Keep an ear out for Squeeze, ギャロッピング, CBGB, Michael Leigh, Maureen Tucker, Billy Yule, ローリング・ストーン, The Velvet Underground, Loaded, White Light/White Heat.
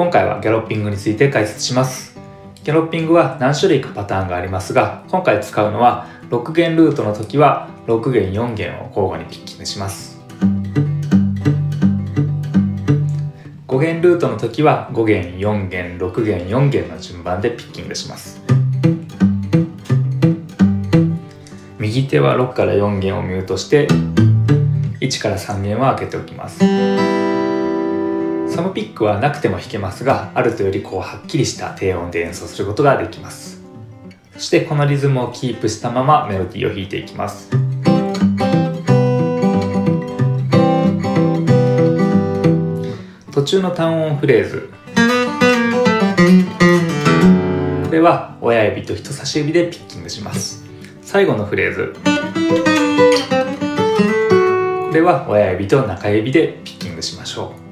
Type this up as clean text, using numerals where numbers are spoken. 今回はギャロッピングについて解説します。ギャロッピングは何種類かパターンがありますが、今回使うのは6弦ルートの時は6弦4弦を交互にピッキングします。5弦ルートの時は5弦4弦6弦4弦の順番でピッキングします。右手は6から4弦をミュートして1から3弦は開けておきます。サムピックはなくても弾けますが、あるとよりはっきりした低音で演奏することができます。そしてこのリズムをキープしたままメロディーを弾いていきます。途中の単音フレーズ、これは親指と人差し指でピッキングします。最後のフレーズ、これは親指と中指でピッキングしましょう。